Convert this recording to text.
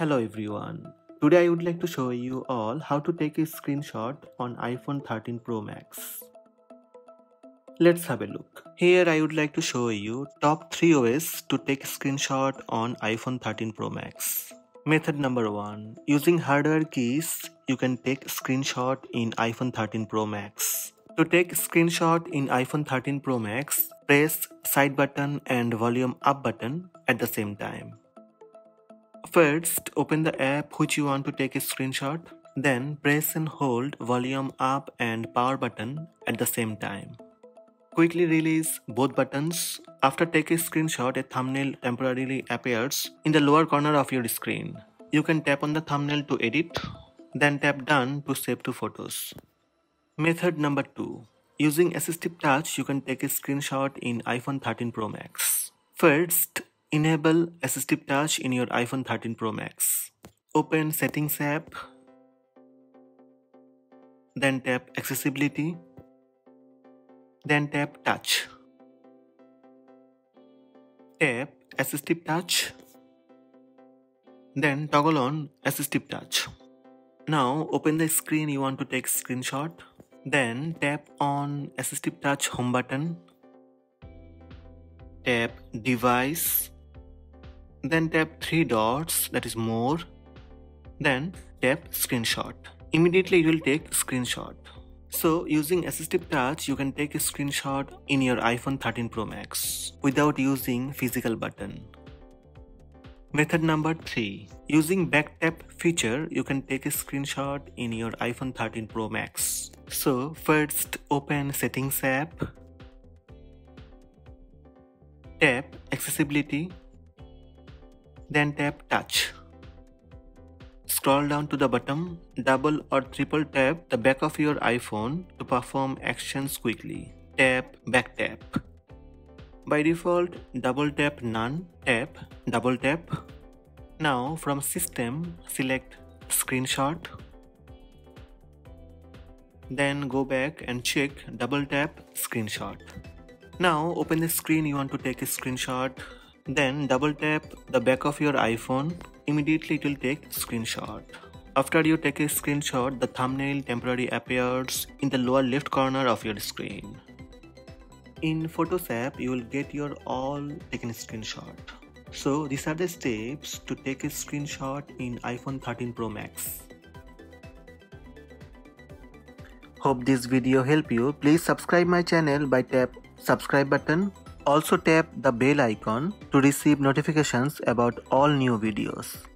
Hello everyone, today I would like to show you all how to take a screenshot on iPhone 13 Pro Max. Let's have a look. Here I would like to show you top 3 ways to take a screenshot on iPhone 13 Pro Max. Method number 1. Using hardware keys, you can take screenshot in iPhone 13 Pro Max. To take screenshot in iPhone 13 Pro Max, press side button and volume up button at the same time. First, open the app which you want to take a screenshot. Then press and hold volume up and power button at the same time. Quickly release both buttons. After taking a screenshot, a thumbnail temporarily appears in the lower corner of your screen. You can tap on the thumbnail to edit, then tap done to save to photos. Method number 2. Using Assistive Touch, you can take a screenshot in iPhone 13 Pro Max. First, enable Assistive Touch in your iPhone 13 Pro Max. Open Settings app, then tap Accessibility, then tap Touch. Tap Assistive Touch, then toggle on Assistive Touch. Now open the screen you want to take screenshot, then tap on Assistive Touch home button, tap device, then tap 3 dots, that is more, then tap screenshot. Immediately it will take screenshot. So using Assistive Touch, you can take a screenshot in your iPhone 13 Pro Max without using physical button. Method number 3. Using back tap feature, you can take a screenshot in your iPhone 13 Pro Max. So first open Settings app, tap Accessibility, then tap Touch. Scroll down to the bottom, double or triple tap the back of your iPhone to perform actions quickly. Tap back tap. By default, double tap none, tap double tap. Now from system, select screenshot. Then go back and check double tap screenshot. Now open the screen you want to take a screenshot. Then double tap the back of your iPhone. Immediately it will take screenshot. After you take a screenshot, the thumbnail temporarily appears in the lower left corner of your screen. In Photos app, you will get your all taken screenshot. So these are the steps to take a screenshot in iPhone 13 Pro Max. Hope this video helped you. Please subscribe my channel by tap subscribe button. Also tap the bell icon to receive notifications about all new videos.